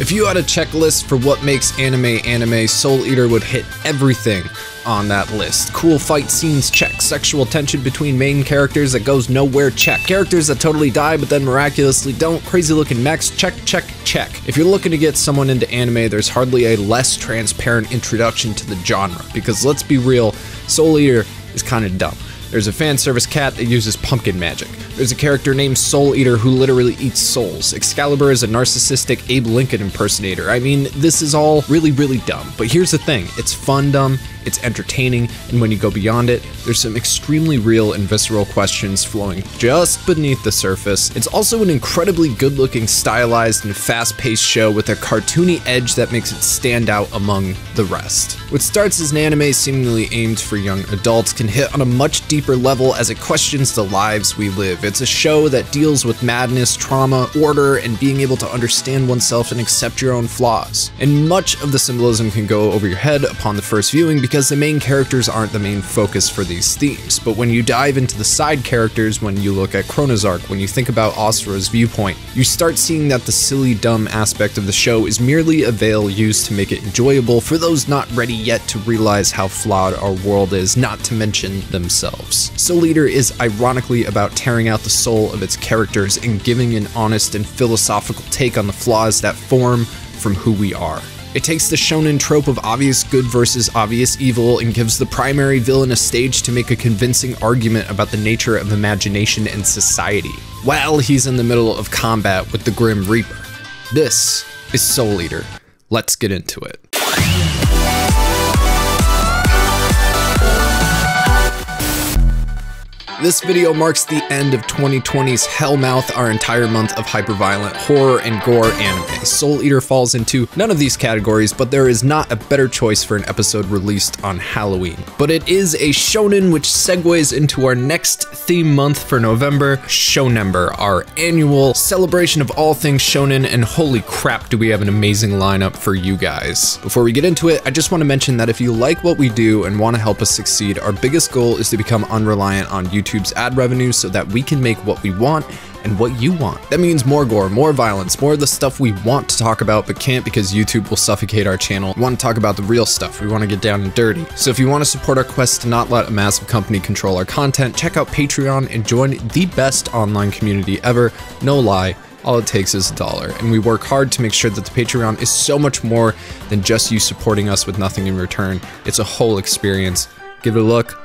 If you had a checklist for what makes anime anime, Soul Eater would hit everything on that list. Cool fight scenes, check. Sexual tension between main characters that goes nowhere, check. Characters that totally die but then miraculously don't. Crazy looking mechs, check, check, check. If you're looking to get someone into anime, there's hardly a less transparent introduction to the genre, because let's be real, Soul Eater is kind of dumb. There's a fan service cat that uses pumpkin magic. There's a character named Soul Eater who literally eats souls. Excalibur is a narcissistic Abe Lincoln impersonator. I mean, this is all really, really dumb. But here's the thing, it's fun dumb, it's entertaining, and when you go beyond it, there's some extremely real and visceral questions flowing just beneath the surface. It's also an incredibly good-looking, stylized, and fast-paced show with a cartoony edge that makes it stand out among the rest. What starts as an anime seemingly aimed for young adults can hit on a much deeper level as it questions the lives we live. It's a show that deals with madness, trauma, order, and being able to understand oneself and accept your own flaws. And much of the symbolism can go over your head upon the first viewing because the main characters aren't the main focus for these themes. But when you dive into the side characters, when you look at Crona's arc, when you think about Asura's viewpoint, you start seeing that the silly, dumb aspect of the show is merely a veil used to make it enjoyable for those not ready yet to realize how flawed our world is, not to mention themselves. Soul Eater is ironically about tearing out the soul of its characters and giving an honest and philosophical take on the flaws that form from who we are. It takes the shonen trope of obvious good versus obvious evil and gives the primary villain a stage to make a convincing argument about the nature of imagination and society, while he's in the middle of combat with the Grim Reaper. This is Soul Eater. Let's get into it. This video marks the end of 2020's Hellmouth, our entire month of hyperviolent horror and gore anime. Soul Eater falls into none of these categories, but there is not a better choice for an episode released on Halloween. But it is a shonen, which segues into our next theme month for November, Shonember, our annual celebration of all things shonen, and holy crap do we have an amazing lineup for you guys. Before we get into it, I just want to mention that if you like what we do and want to help us succeed, our biggest goal is to become unreliant on YouTube's ad revenue so that we can make what we want and what you want. That means more gore, more violence, more of the stuff we want to talk about but can't because YouTube will suffocate our channel. We want to talk about the real stuff. We want to get down and dirty. So if you want to support our quest to not let a massive company control our content, check out Patreon and join the best online community ever. No lie. All it takes is $1, and we work hard to make sure that the Patreon is so much more than just you supporting us with nothing in return. It's a whole experience. Give it a look.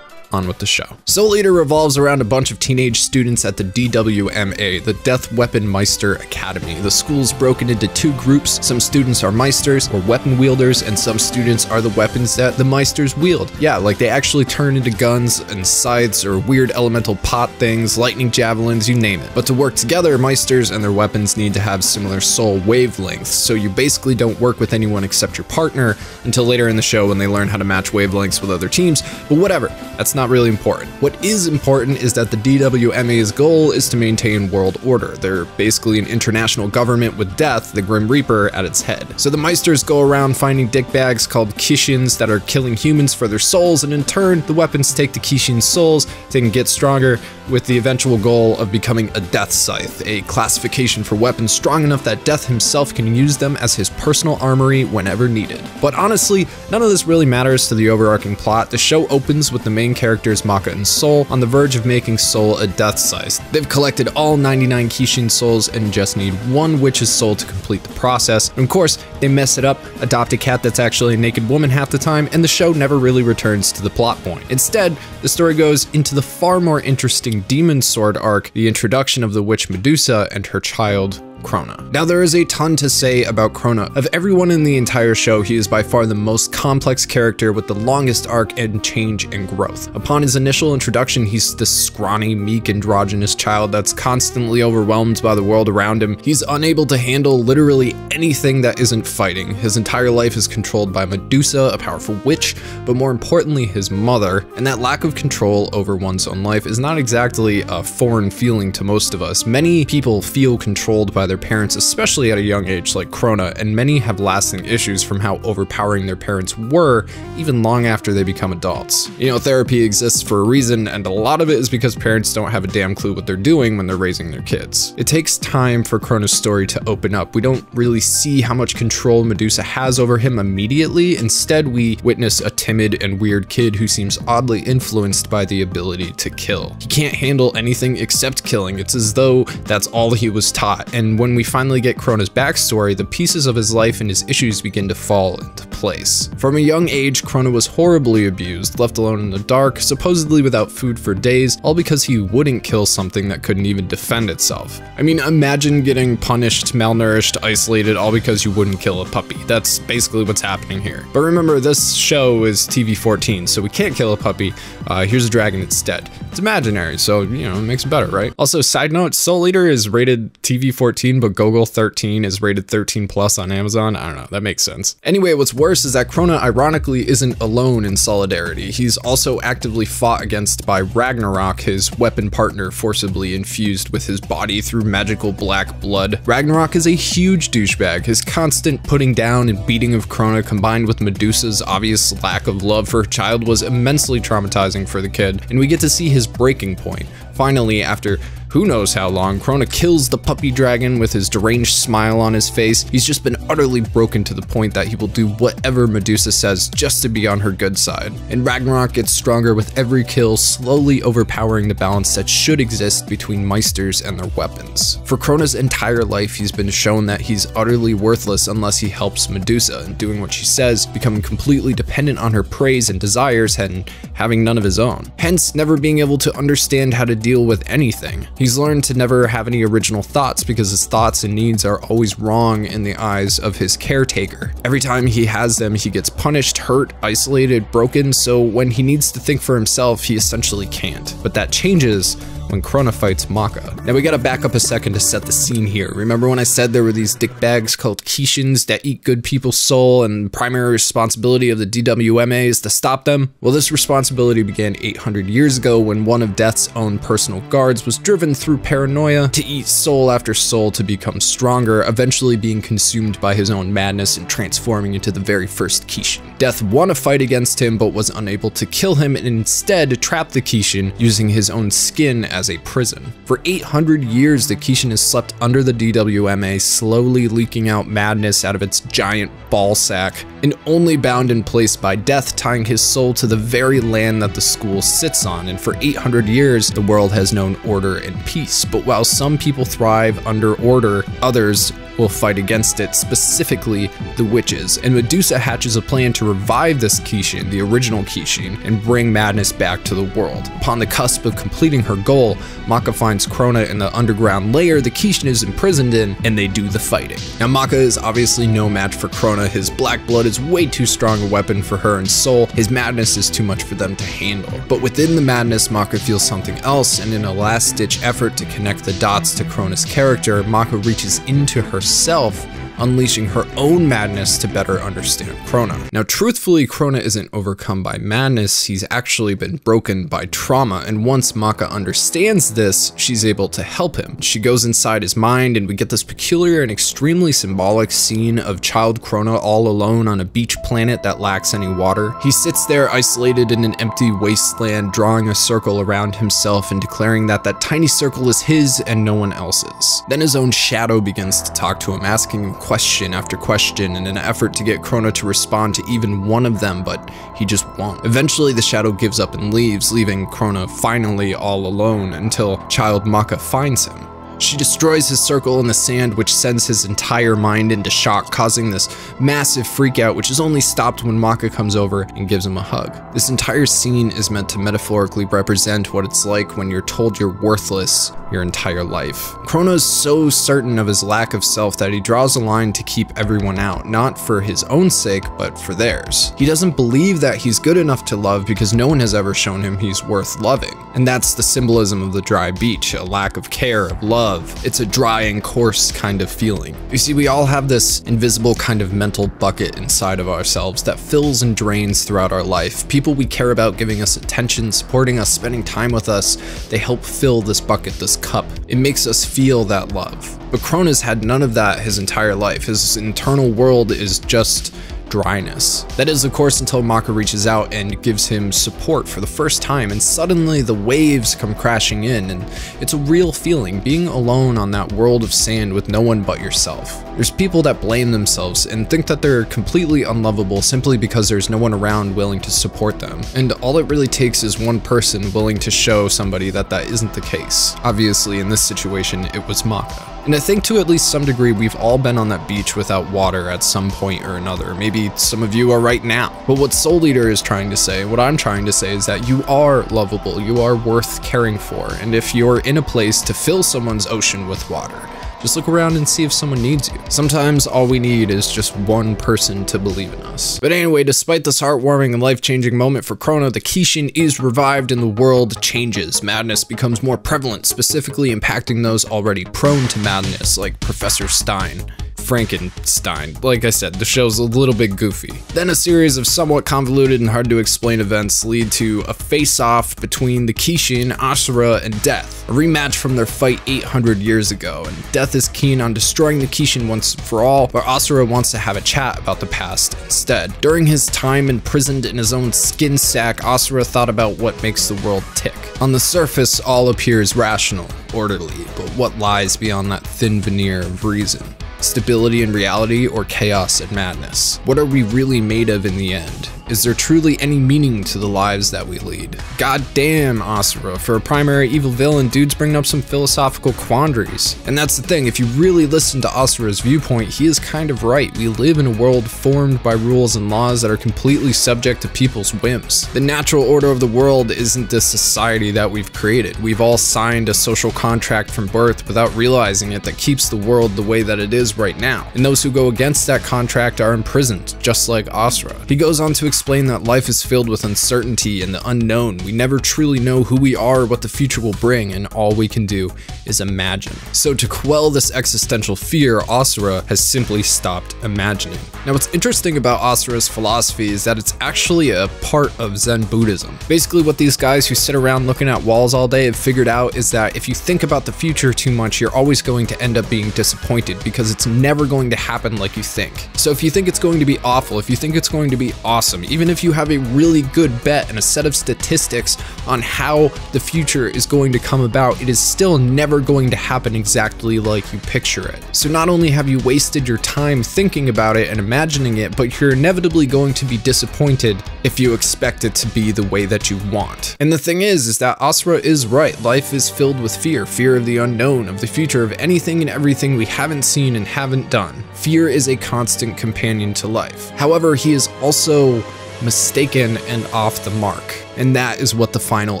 On with the show. Soul Eater revolves around a bunch of teenage students at the DWMA, the Death Weapon Meister Academy. The school's broken into two groups. Some students are Meisters, or weapon wielders, and some students are the weapons that the Meisters wield. Yeah, like they actually turn into guns and scythes or weird elemental pot things, lightning javelins, you name it. But to work together, Meisters and their weapons need to have similar soul wavelengths, so you basically don't work with anyone except your partner until later in the show when they learn how to match wavelengths with other teams, but whatever, that's not really important. What is important is that the DWMA's goal is to maintain world order. They're basically an international government with Death, the Grim Reaper, at its head. So the Meisters go around finding dickbags called Kishins that are killing humans for their souls, and in turn, the weapons take the Kishin's souls to get stronger, with the eventual goal of becoming a Death Scythe, a classification for weapons strong enough that Death himself can use them as his personal armory whenever needed. But honestly, none of this really matters to the overarching plot. The show opens with the main characters Maka and Soul on the verge of making Soul a Death Scythe. They've collected all 99 Kishin souls and just need one witch's soul to complete the process. And of course, they mess it up, adopt a cat that's actually a naked woman half the time, and the show never really returns to the plot point. Instead, the story goes into the far more interesting Demon Sword arc, the introduction of the witch Medusa and her child, Crona. Now, there is a ton to say about Crona. Of everyone in the entire show, he is by far the most complex character with the longest arc and change and growth. Upon his initial introduction, he's this scrawny, meek, androgynous child that's constantly overwhelmed by the world around him. He's unable to handle literally anything that isn't fighting. His entire life is controlled by Medusa, a powerful witch, but more importantly, his mother. And that lack of control over one's own life is not exactly a foreign feeling to most of us. Many people feel controlled by their parents, especially at a young age like Crona, and many have lasting issues from how overpowering their parents were even long after they become adults. You know, therapy exists for a reason, and a lot of it is because parents don't have a damn clue what they're doing when they're raising their kids. It takes time for Crona's story to open up. We don't really see how much control Medusa has over him immediately. Instead, we witness a timid and weird kid who seems oddly influenced by the ability to kill. He can't handle anything except killing. It's as though that's all he was taught. And when we finally get Crona's backstory, the pieces of his life and his issues begin to fall into place. From a young age, Crona was horribly abused, left alone in the dark, supposedly without food for days, all because he wouldn't kill something that couldn't even defend itself. I mean, imagine getting punished, malnourished, isolated, all because you wouldn't kill a puppy. That's basically what's happening here. But remember, this show is TV-14, so we can't kill a puppy. Here's a dragon instead. It's imaginary, so, you know, it makes it better, right? Also, side note, Soul Eater is rated TV-14, but Google 13 is rated 13+ on Amazon. I don't know, that makes sense. Anyway, what's worse is that Crona, ironically, isn't alone in solidarity. He's also actively fought against by Ragnarok, his weapon partner forcibly infused with his body through magical black blood. Ragnarok is a huge douchebag. His constant putting down and beating of Crona, combined with Medusa's obvious lack of love for her child, was immensely traumatizing for the kid, and we get to see his breaking point. Finally, after who knows how long, Crona kills the puppy dragon with his deranged smile on his face. He's just been utterly broken to the point that he will do whatever Medusa says just to be on her good side. And Ragnarok gets stronger with every kill, slowly overpowering the balance that should exist between Meisters and their weapons. For Crona's entire life, he's been shown that he's utterly worthless unless he helps Medusa and doing what she says, becoming completely dependent on her praise and desires and having none of his own. Hence, never being able to understand how to deal with anything. He's learned to never have any original thoughts because his thoughts and needs are always wrong in the eyes of his caretaker. Every time he has them, he gets punished, hurt, isolated, broken, so when he needs to think for himself, he essentially can't. But that changes when Crona fights Maka. Now we gotta back up a second to set the scene here. Remember when I said there were these dickbags called Kishins that eat good people's soul, and the primary responsibility of the DWMA is to stop them? Well, this responsibility began 800 years ago when one of Death's own personal guards was driven through paranoia to eat soul after soul to become stronger, eventually being consumed by his own madness and transforming into the very first Kishin. Death won a fight against him but was unable to kill him and instead trapped the Kishin using his own skin as a prison. For 800 years, the Kishin has slept under the DWMA, slowly leaking out madness out of its giant ball sack, and only bound in place by Death, tying his soul to the very land that the school sits on. And for 800 years, the world has known order and peace. But while some people thrive under order, others will fight against it, specifically the witches. And Medusa hatches a plan to revive this Kishin, the original Kishin, and bring madness back to the world. Upon the cusp of completing her goal, Maka finds Crona in the underground lair the Kishin is imprisoned in, and they do the fighting. Now Maka is obviously no match for Crona. His black blood is way too strong a weapon for her and Soul. His madness is too much for them to handle. But within the madness, Maka feels something else, and in a last-ditch effort to connect the dots to Crona's character, Maka reaches into her herself, unleashing her own madness to better understand Crona. Now, truthfully, Crona isn't overcome by madness. He's actually been broken by trauma, and once Maka understands this, she's able to help him. She goes inside his mind, and we get this peculiar and extremely symbolic scene of child Crona all alone on a beach planet that lacks any water. He sits there isolated in an empty wasteland, drawing a circle around himself and declaring that that tiny circle is his and no one else's. Then his own shadow begins to talk to him, asking him question after question in an effort to get Crona to respond to even one of them, but he just won't. Eventually, the shadow gives up and leaves, leaving Crona finally all alone until child Maka finds him. She destroys his circle in the sand, which sends his entire mind into shock, causing this massive freakout, which is only stopped when Maka comes over and gives him a hug. This entire scene is meant to metaphorically represent what it's like when you're told you're worthless your entire life. Crona is so certain of his lack of self that he draws a line to keep everyone out, not for his own sake, but for theirs. He doesn't believe that he's good enough to love because no one has ever shown him he's worth loving. And that's the symbolism of the dry beach, a lack of care, of love, above, it's a dry and coarse kind of feeling. You see, we all have this invisible kind of mental bucket inside of ourselves that fills and drains throughout our life. People we care about giving us attention, supporting us, spending time with us, they help fill this bucket, this cup. It makes us feel that love. But Crona's had none of that his entire life. His internal world is just dryness. That is, of course, until Maka reaches out and gives him support for the first time, and suddenly the waves come crashing in, and it's a real feeling, being alone on that world of sand with no one but yourself. There's people that blame themselves and think that they're completely unlovable simply because there's no one around willing to support them, and all it really takes is one person willing to show somebody that that isn't the case. Obviously, in this situation, it was Maka. And I think to at least some degree, we've all been on that beach without water at some point or another. Maybe some of you are right now. But what Soul Eater is trying to say, what I'm trying to say, is that you are lovable, you are worth caring for. And if you're in a place to fill someone's ocean with water, just look around and see if someone needs you. Sometimes all we need is just one person to believe in us. But anyway, despite this heartwarming and life-changing moment for Crona, the Kishin is revived and the world changes. Madness becomes more prevalent, specifically impacting those already prone to madness, like Professor Stein. Frankenstein. Like I said, the show's a little bit goofy. Then a series of somewhat convoluted and hard to explain events lead to a face-off between the Kishin, Asura, and Death, a rematch from their fight 800 years ago, and Death is keen on destroying the Kishin once for all, but Asura wants to have a chat about the past instead. During his time imprisoned in his own skin sack, Asura thought about what makes the world tick. On the surface, all appears rational, orderly, but what lies beyond that thin veneer of reason? Stability in reality, or chaos and madness? What are we really made of in the end? Is there truly any meaning to the lives that we lead? Goddamn, Asura, for a primary evil villain, dude's bringing up some philosophical quandaries. And that's the thing, if you really listen to Asura's viewpoint, he is kind of right. We live in a world formed by rules and laws that are completely subject to people's whims. The natural order of the world isn't this society that we've created. We've all signed a social contract from birth without realizing it that keeps the world the way that it is right now. And those who go against that contract are imprisoned, just like Asura. He goes on to explain that life is filled with uncertainty and the unknown. We never truly know who we are or what the future will bring, and all we can do is imagine. So to quell this existential fear, Asura has simply stopped imagining. Now, what's interesting about Asura's philosophy is that it's actually a part of Zen Buddhism. Basically, what these guys who sit around looking at walls all day have figured out is that if you think about the future too much, you're always going to end up being disappointed because it's never going to happen like you think. So if you think it's going to be awful, if you think it's going to be awesome, even if you have a really good bet and a set of statistics on how the future is going to come about, it is still never going to happen exactly like you picture it. So not only have you wasted your time thinking about it and imagining it, but you're inevitably going to be disappointed if you expect it to be the way that you want. And the thing is that Asura is right. Life is filled with fear. Fear of the unknown, of the future, of anything and everything we haven't seen and haven't done. Fear is a constant companion to life. However, he is also mistaken and off the mark. And that is what the final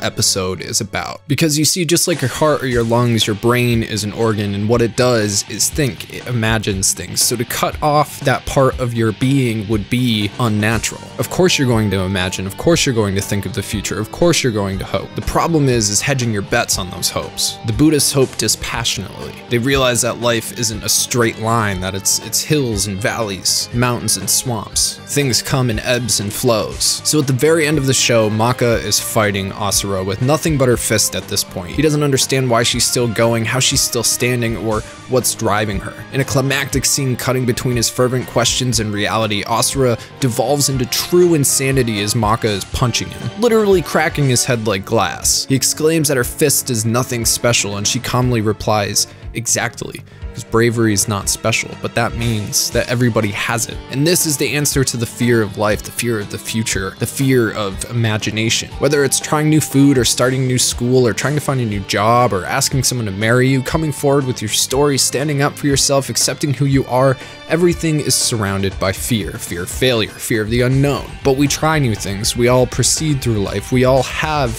episode is about. Because you see, just like your heart or your lungs, your brain is an organ, and what it does is think, it imagines things. So to cut off that part of your being would be unnatural. Of course you're going to imagine, of course you're going to think of the future, of course you're going to hope. The problem is hedging your bets on those hopes. The Buddhists hope dispassionately. They realize that life isn't a straight line, that it's hills and valleys, mountains and swamps. Things come in ebbs and flows. So at the very end of the show, Maka is fighting Asura with nothing but her fist at this point. He doesn't understand why she's still going, how she's still standing, or what's driving her. In a climactic scene cutting between his fervent questions and reality, Asura devolves into true insanity as Maka is punching him, literally cracking his head like glass. He exclaims that her fist is nothing special, and she calmly replies, "Exactly. Because bravery is not special, but that means that everybody has it." And this is the answer to the fear of life, the fear of the future, the fear of imagination. Whether it's trying new food or starting new school or trying to find a new job or asking someone to marry you, coming forward with your story, standing up for yourself, accepting who you are, everything is surrounded by fear. Fear of failure, fear of the unknown. But we try new things. We all proceed through life. We all have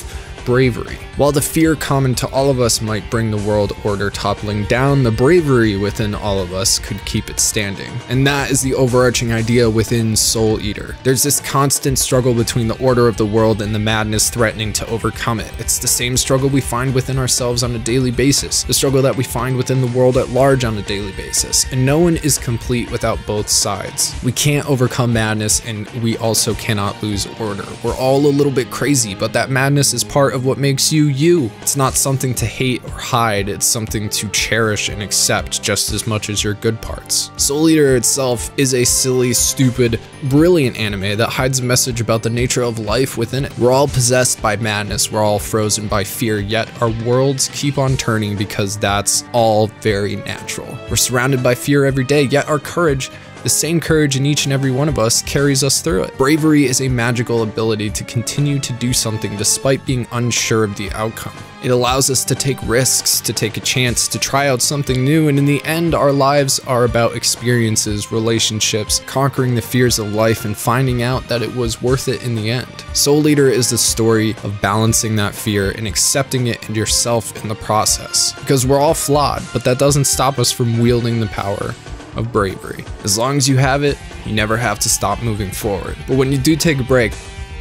bravery. While the fear common to all of us might bring the world order toppling down, the bravery within all of us could keep it standing. And that is the overarching idea within Soul Eater. There's this constant struggle between the order of the world and the madness threatening to overcome it. It's the same struggle we find within ourselves on a daily basis, the struggle that we find within the world at large on a daily basis, and no one is complete without both sides. We can't overcome madness, and we also cannot lose order. We're all a little bit crazy, but that madness is part of what makes you, you. It's not something to hate or hide, it's something to cherish and accept just as much as your good parts. Soul Eater itself is a silly, stupid, brilliant anime that hides a message about the nature of life within it. We're all possessed by madness, we're all frozen by fear, yet our worlds keep on turning because that's all very natural. We're surrounded by fear every day, yet our courage, the same courage in each and every one of us, carries us through it. Bravery is a magical ability to continue to do something despite being unsure of the outcome. It allows us to take risks, to take a chance, to try out something new, and in the end, our lives are about experiences, relationships, conquering the fears of life, and finding out that it was worth it in the end. Soul Eater is the story of balancing that fear and accepting it and yourself in the process. Because we're all flawed, but that doesn't stop us from wielding the power of bravery. As long as you have it, you never have to stop moving forward. But when you do take a break,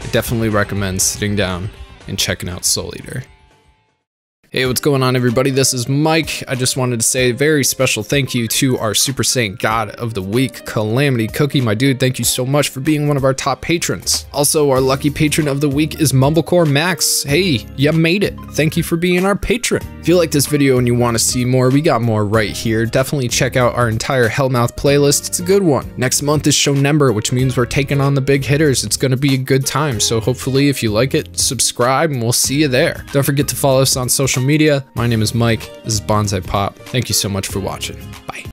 I definitely recommend sitting down and checking out Soul Eater. Hey, what's going on, everybody? This is Mike. I just wanted to say a very special thank you to our Super Saiyan God of the Week, Calamity Cookie. My dude, thank you so much for being one of our top patrons. Also, our lucky patron of the week is Mumblecore Max. Hey, you made it. Thank you for being our patron. If you like this video and you want to see more, we got more right here. Definitely check out our entire Hellmouth playlist. It's a good one. Next month is Shonember, which means we're taking on the big hitters. It's going to be a good time. So hopefully, if you like it, subscribe and we'll see you there. Don't forget to follow us on social media. My name is Mike. This is Bonsai Pop. Thank you so much for watching. Bye.